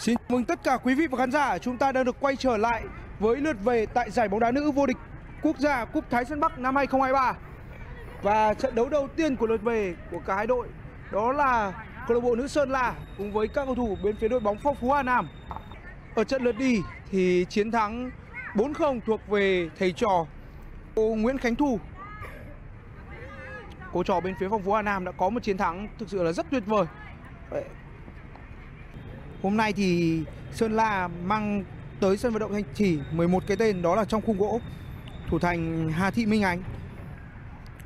Xin chào mừng tất cả quý vị và khán giả, chúng ta đang được quay trở lại với lượt về tại giải bóng đá nữ vô địch quốc gia Cúp Thái Sơn Bắc năm 2023. Và trận đấu đầu tiên của lượt về của cả hai đội đó là câu lạc bộ nữ Sơn La cùng với các cầu thủ bên phía đội bóng Phong Phú Hà Nam. Ở trận lượt đi thì chiến thắng 4-0 thuộc về thầy trò cô Nguyễn Khánh Thu. Cô trò bên phía Phong Phú Hà Nam đã có một chiến thắng thực sự là rất tuyệt vời. Hôm nay thì Sơn La mang tới sân vận động Thanh Trì 11 cái tên, đó là trong khung gỗ thủ thành Hà Thị Minh Ánh.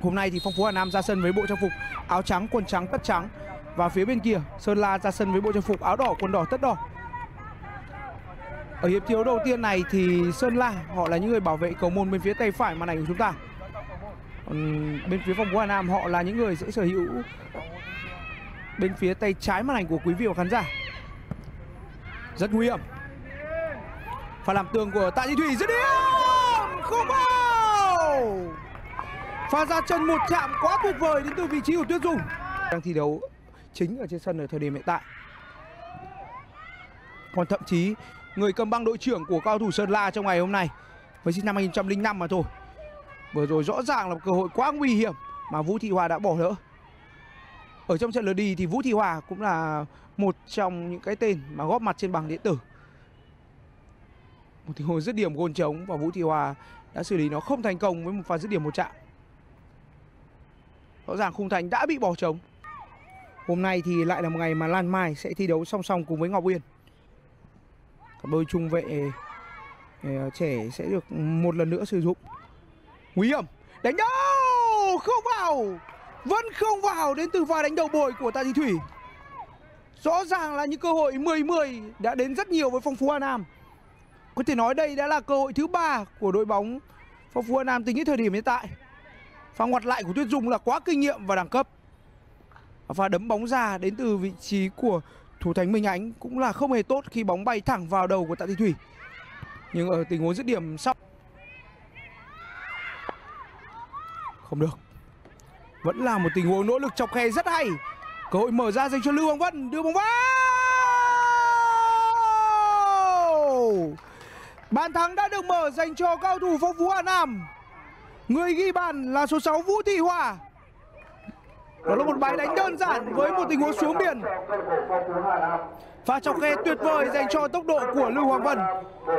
Hôm nay thì Phong Phú Hà Nam ra sân với bộ trang phục áo trắng, quần trắng, tất trắng. Và phía bên kia Sơn La ra sân với bộ trang phục áo đỏ, quần đỏ, tất đỏ. Ở hiệp thi đấu đầu tiên này thì Sơn La họ là những người bảo vệ cầu môn bên phía tay phải màn ảnh của chúng ta. Còn bên phía Phong Phú Hà Nam họ là những người sẽ sở hữu bên phía tay trái màn ảnh của quý vị và khán giả. Rất nguy hiểm. Pha làm tường của Tạ Thị Thủy dứt điểm, không vào. Pha ra chân một chạm quá tuyệt vời đến từ vị trí của Tuyết Dung. Đang thi đấu chính ở trên sân ở thời điểm hiện tại. Còn thậm chí người cầm băng đội trưởng của cao thủ Sơn La trong ngày hôm nay với sinh năm 2005 mà thôi. Vừa rồi rõ ràng là một cơ hội quá nguy hiểm mà Vũ Thị Hòa đã bỏ lỡ. Ở trong trận lượt đi thì Vũ Thị Hòa cũng là một trong những cái tên mà góp mặt trên bảng điện tử. Một tình huống dứt điểm gôn trống và Vũ Thị Hòa đã xử lý nó không thành công với một pha dứt điểm một chạm. Rõ ràng khung thành đã bị bỏ trống. Hôm nay thì lại là một ngày mà Lan Mai sẽ thi đấu song song cùng với Ngọc Uyên. Cặp đôi trung vệ trẻ sẽ được một lần nữa sử dụng. Nguy hiểm, đánh đâu không vào. Vẫn không vào đến từ pha đánh đầu bồi của Tạ Thị Thủy. Rõ ràng là những cơ hội 10-10 đã đến rất nhiều với Phong Phú Hà Nam. Có thể nói đây đã là cơ hội thứ 3 của đội bóng Phong Phú Hà Nam tính đến thời điểm hiện tại. Pha ngoặt lại của Tuyết Dung là quá kinh nghiệm và đẳng cấp. Pha đấm bóng ra đến từ vị trí của thủ thành Minh Ánh cũng là không hề tốt khi bóng bay thẳng vào đầu của Tạ Thị Thủy. Nhưng ở tình huống dứt điểm sau không được. Vẫn là một tình huống nỗ lực chọc khe rất hay. Cơ hội mở ra dành cho Lưu Hoàng Vân, đưa bóng vào. Bàn thắng đã được mở dành cho cao thủ Phong Phú Hà Nam. Người ghi bàn là số 6 Vũ Thị Hòa. Đó là một bài đánh đơn giản với một tình huống xuống biển. Pha chọc khe tuyệt vời dành cho tốc độ của Lưu Hoàng Vân.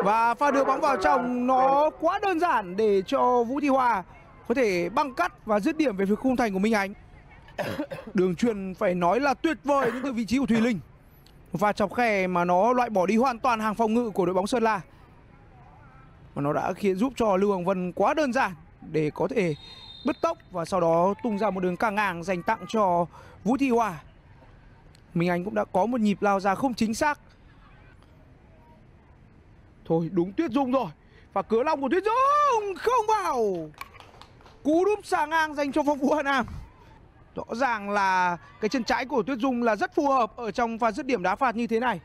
Và pha đưa bóng vào trong nó quá đơn giản để cho Vũ Thị Hòa có thể băng cắt và dứt điểm về phía khung thành của Minh Ánh. Đường truyền phải nói là tuyệt vời đến từ vị trí của Thùy Linh. Một pha chọc khe mà nó loại bỏ đi hoàn toàn hàng phòng ngự của đội bóng Sơn La. Và nó đã khiến giúp cho Lưu Hoàng Vân quá đơn giản để có thể bứt tốc và sau đó tung ra một đường căng ngang dành tặng cho Vũ Thị Hòa. Minh Ánh cũng đã có một nhịp lao ra không chính xác. Thôi đúng Tuyết Dung rồi. Và cửa lòng của Tuyết Dung không vào. Cú đúp xà ngang dành cho Phong Phú Hà Nam. Rõ ràng là cái chân trái của Tuyết Dung là rất phù hợp ở trong pha dứt điểm đá phạt như thế này.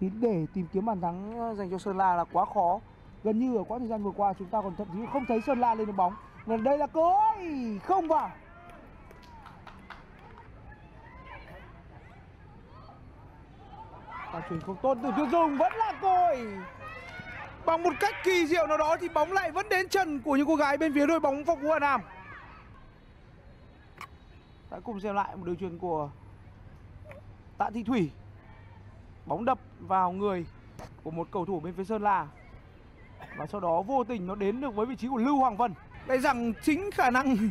Để tìm kiếm bàn thắng dành cho Sơn La là quá khó. Gần như ở quãng thời gian vừa qua chúng ta còn thậm chí không thấy Sơn La lên được bóng. Và đây là cơ hội không vào. Pha chuyền không tốt từ Tuyết Dung, vẫn là cơ hội. Bằng một cách kỳ diệu nào đó thì bóng lại vẫn đến chân của những cô gái bên phía đội bóng Phong Phú Hà Nam. Đã cùng xem lại một đường chuyền của Tạ Thị Thủy. Bóng đập vào người của một cầu thủ bên phía Sơn La. Và sau đó vô tình nó đến được với vị trí của Lưu Hoàng Vân. Đây rằng chính khả năng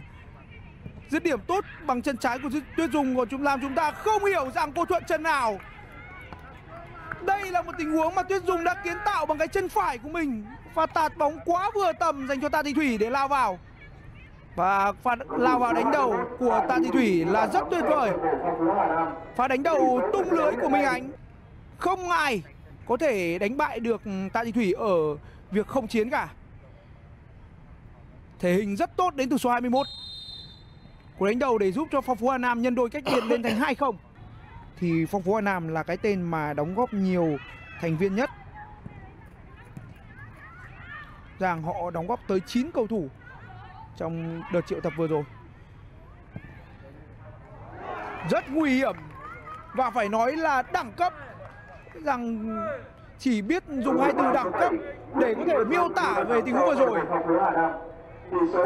dứt điểm tốt bằng chân trái của Tuyết Dung của chúng làm chúng ta không hiểu rằng cô thuận chân nào. Đây là một tình huống mà Tuyết Dung đã kiến tạo bằng cái chân phải của mình. Pha tạt bóng quá vừa tầm dành cho Tạ Thị Thủy để lao vào. Và pha lao vào đánh đầu của Tạ Thị Thủy là rất tuyệt vời. Pha đánh đầu tung lưới của Minh Ánh. Không ai có thể đánh bại được Tạ Thị Thủy ở việc không chiến cả. Thể hình rất tốt đến từ số 21. Cú đánh đầu để giúp cho Phong Phú Hà Nam nhân đôi cách biệt lên thành 2-0. Thì Phong Phú Hà Nam là cái tên mà đóng góp nhiều thành viên nhất. Rằng họ đóng góp tới 9 cầu thủ trong đợt triệu tập vừa rồi. Rất nguy hiểm và phải nói là đẳng cấp rằng chỉ biết dùng hai từ đẳng cấp để có thể miêu tả về tình huống vừa rồi.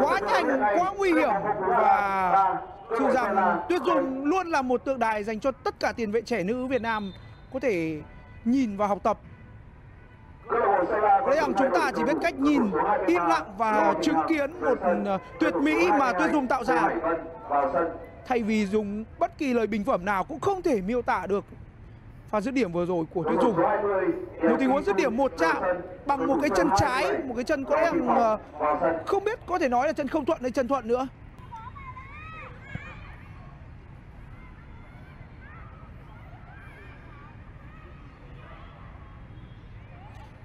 Quá nhanh, quá nguy hiểm, và dù rằng Tuyết Dung luôn là một tượng đài dành cho tất cả tiền vệ trẻ nữ Việt Nam có thể nhìn và học tập. Có lẽ rằng chúng ta chỉ biết cách nhìn, im lặng và chứng kiến một tuyệt mỹ mà Tuyết Dung tạo ra, thay vì dùng bất kỳ lời bình phẩm nào cũng không thể miêu tả được pha dứt điểm vừa rồi của Tuyết Dung. Một tình huống dứt điểm một chạm bằng một cái chân trái, một cái chân có lẽ là không biết, có thể nói là chân không thuận hay chân thuận nữa.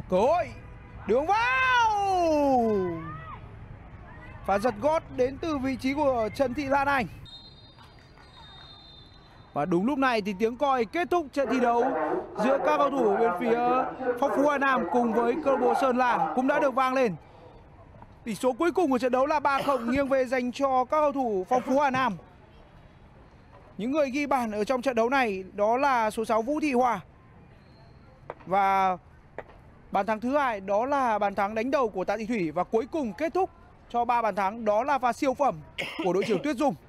Cơ hội đường vào, và giật gót đến từ vị trí của Trần Thị Lan Anh. Và đúng lúc này thì tiếng còi kết thúc trận thi đấu giữa các cầu thủ bên phía Phong Phú Hà Nam cùng với câu lạc bộ Sơn La cũng đã được vang lên. Tỷ số cuối cùng của trận đấu là 3-0 nghiêng về dành cho các cầu thủ Phong Phú Hà Nam. Những người ghi bàn ở trong trận đấu này đó là số 6 Vũ Thị Hòa, và bàn thắng thứ hai đó là bàn thắng đánh đầu của Tạ Thị Thủy, và cuối cùng kết thúc cho 3 bàn thắng đó là pha siêu phẩm của đội trưởng Tuyết Dung.